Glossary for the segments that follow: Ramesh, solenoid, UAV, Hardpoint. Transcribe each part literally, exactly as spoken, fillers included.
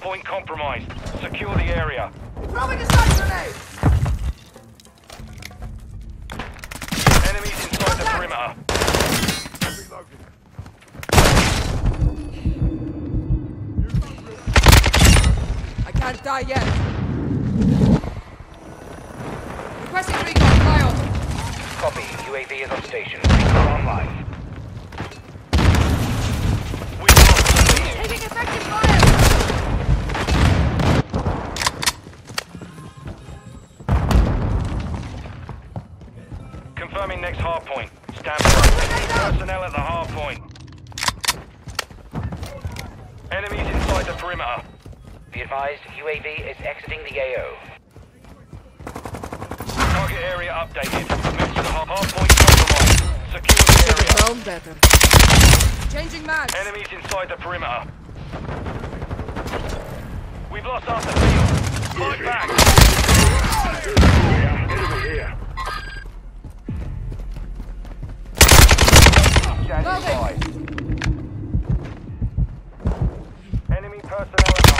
Hardpoint compromised. Secure the area. Throwing a stun grenade! Enemies inside the perimeter. I can't die yet. Requesting recon fire. Copy. U A V is on station. Recon online. Taking effective fire. Confirming next hard point. Stand by. Personnel at the hard point. Enemies inside the perimeter. Be advised, U A V is exiting the A O. Target area updated. Move to the hard point compromised. Secure the area. Sound better. Changing mags. Enemies inside the perimeter. We've lost half the field. Fight back. Enemy here. Enemy personnel at the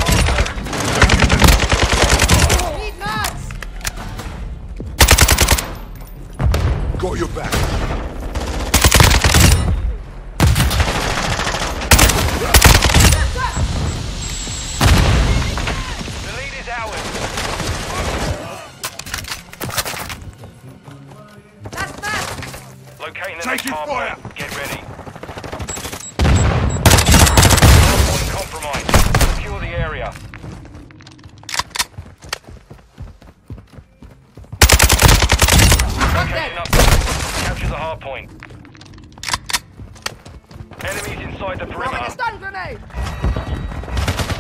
hall. Need mats! Got your back. The lead is ours. That's fast! Locating the next fire! Get ready. Secure the area. Okay, enough. Capture the hard point. Enemies inside the perimeter. Throwing a stun grenade!